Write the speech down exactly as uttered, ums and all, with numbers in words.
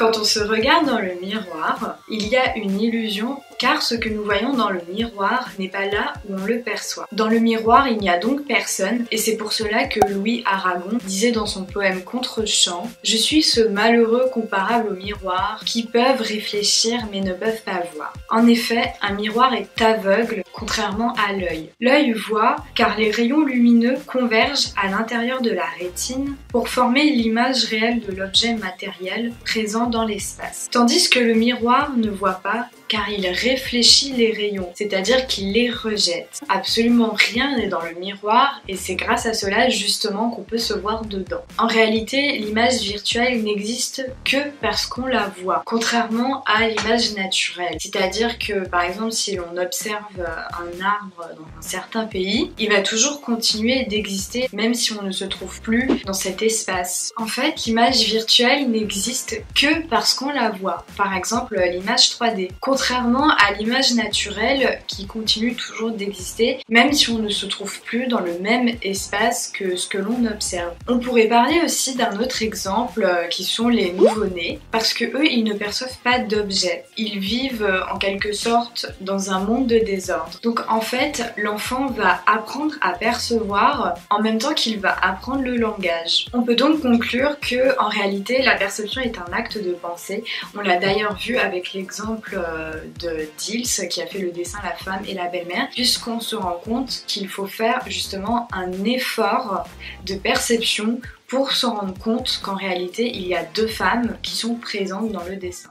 Quand on se regarde dans le miroir, il y a une illusion, car ce que nous voyons dans le miroir n'est pas là où on le perçoit. Dans le miroir, il n'y a donc personne, et c'est pour cela que Louis Aragon disait dans son poème Contre-champ « Je suis ce malheureux comparable au miroir, qui peuvent réfléchir mais ne peuvent pas voir. » En effet, un miroir est aveugle, contrairement à l'œil. L'œil voit, car les rayons lumineux convergent à l'intérieur de la rétine pour former l'image réelle de l'objet matériel présent dans l'espace. Tandis que le miroir ne voit pas, car il réfléchit les rayons, c'est-à-dire qu'il les rejette. Absolument rien n'est dans le miroir et c'est grâce à cela justement qu'on peut se voir dedans. En réalité, l'image virtuelle n'existe que parce qu'on la voit, contrairement à l'image naturelle. C'est-à-dire que par exemple si l'on observe un arbre dans un certain pays, il va toujours continuer d'exister même si on ne se trouve plus dans cet espace. En fait, l'image virtuelle n'existe que parce qu'on la voit. Par exemple, l'image trois D. Contrairement à l'image naturelle qui continue toujours d'exister, même si on ne se trouve plus dans le même espace que ce que l'on observe. On pourrait parler aussi d'un autre exemple qui sont les nouveau-nés, parce que eux, ils ne perçoivent pas d'objets. Ils vivent en quelque sorte dans un monde de désordre. Donc en fait, l'enfant va apprendre à percevoir en même temps qu'il va apprendre le langage. On peut donc conclure que, en réalité, la perception est un acte de pensée. On l'a d'ailleurs vu avec l'exemple de Dils qui a fait le dessin La Femme et la Belle-Mère, puisqu'on se rend compte qu'il faut faire justement un effort de perception pour se rendre compte qu'en réalité il y a deux femmes qui sont présentes dans le dessin.